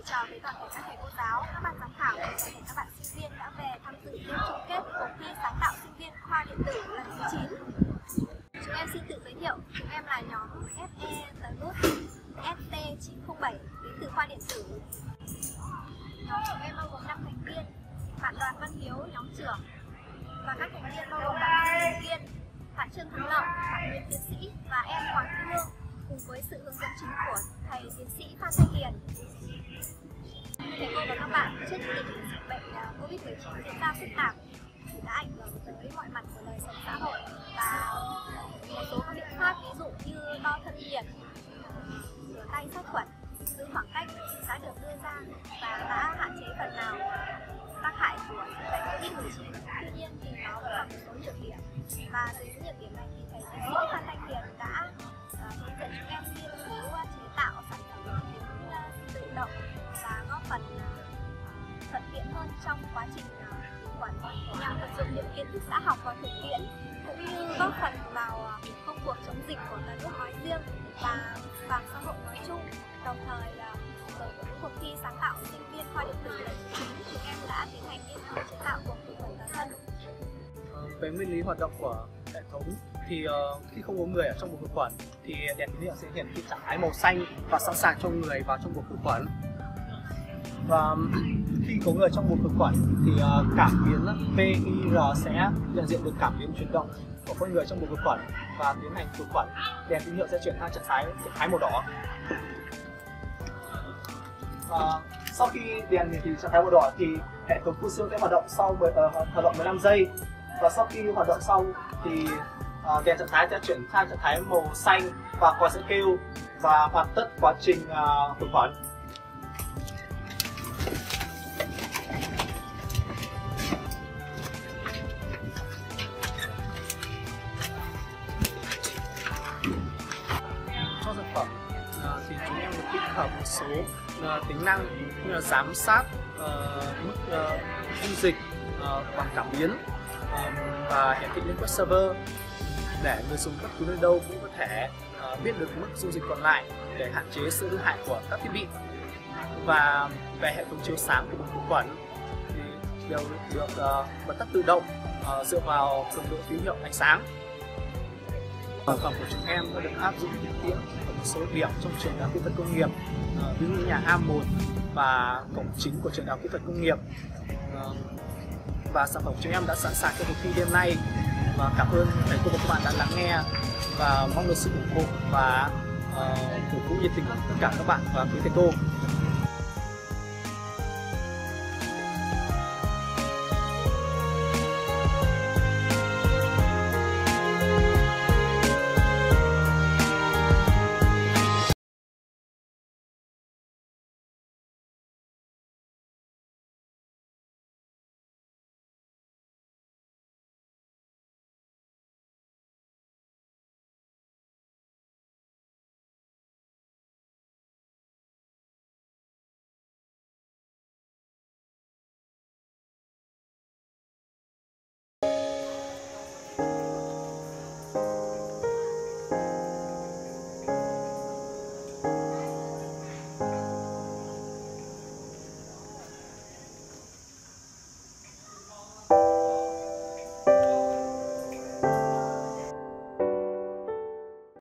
gửi chào tới toàn thể các thầy cô giáo, các bạn giám khảo và các bạn sinh viên đã về tham dự đêm chung kết cuộc thi sáng tạo sinh viên khoa điện tử lần thứ 9. Chúng em xin tự giới thiệu, chúng em là nhóm FEST 907 đến từ khoa điện tử. Nhóm chúng em bao gồm 5 thành viên, bạn Đoàn Văn Hiếu, nhóm trưởng, và các thành viên bao gồm bạn Trần Thị Kiên, bạn Trương Thắng Lợi, bạn Nguyễn Tiến Sĩ và em Hoàng Thị Dương, cùng với sự hướng dẫn chính của thầy tiến sĩ Phan Thanh Hiền. Thầy cô và các bạn, trước tình hình dịch bệnh Covid-19 diễn ra phức tạp thì đã ảnh hưởng tới mọi mặt của đời sống xã hội, và một số các biện pháp ví dụ như đo thân nhiệt, rửa tay sát khuẩn, giữ khoảng cách đã được đưa ra và đã hạn chế phần nào tác hại của dịch bệnh Covid-19. Tuy nhiên thì nó vẫn còn một số nhược điểm, và dưới những nhược điểm này thì thầy tiến sĩ Phan Thanh Hiền đã hướng dẫn chúng em nghiên cứu chế tạo sản phẩm tự động và góp phần thuận tiện hơn trong quá trình quản lý, nhằm vận dụng những kiến thức đã học và thực tiễn, cũng như góp phần vào công cuộc chống dịch của cả nước nói riêng và toàn xã hội nói chung. Đồng thời là cuộc thi sáng tạo sinh viên khoa điện tử lần thứ 9, chúng em đã tiến hành nghiên cứu chế tạo cuộc thi bản thân. Về nguyên lý hoạt động của hệ thống thì khi không có người ở trong một khử khuẩn thì đèn tín hiệu sẽ hiển thị trạng thái màu xanh và sẵn sàng cho người vào trong một khử khuẩn. Và khi có người trong một khử khuẩn thì cảm biến PIR sẽ nhận diện được cảm biến chuyển động của con người trong một khử khuẩn và tiến hành khử khuẩn. Đèn tín hiệu sẽ chuyển sang trạng thái màu đỏ. Sau khi đèn hiển thị trạng thái màu đỏ thì hệ thống phun sương sẽ hoạt động sau hoạt động 15 giây, và sau khi hoạt động xong thì đèn trạng thái sẽ chuyển sang trạng thái màu xanh và quạt sẽ kêu và hoàn tất quá trình khử khuẩn. Cho sản phẩm thì chúng em được tích hợp một số tính năng như là giám sát mức dung dịch bằng cảm biến và hiển thị lên web server, để người dùng bất cứ nơi đâu cũng có thể biết được mức dung dịch còn lại để hạn chế sự hư hại của các thiết bị. Và về hệ thống chiếu sáng của khử khuẩn thì đều được bật tắt tự động dựa vào cường độ tín hiệu ánh sáng. Sản phẩm của chúng em đã được áp dụng thực tiễn ở một số điểm trong trường đại học kỹ thuật công nghiệp, ví dụ nhà A1 và cổng chính của trường đại học kỹ thuật công nghiệp. Và sản phẩm của chúng em đã sẵn sàng cho cuộc thi đêm nay. Và cảm ơn thầy cô và các bạn đã lắng nghe, và mong được sự ủng hộ và cổ vũ nhiệt tình của tất cả các bạn và quý thầy cô.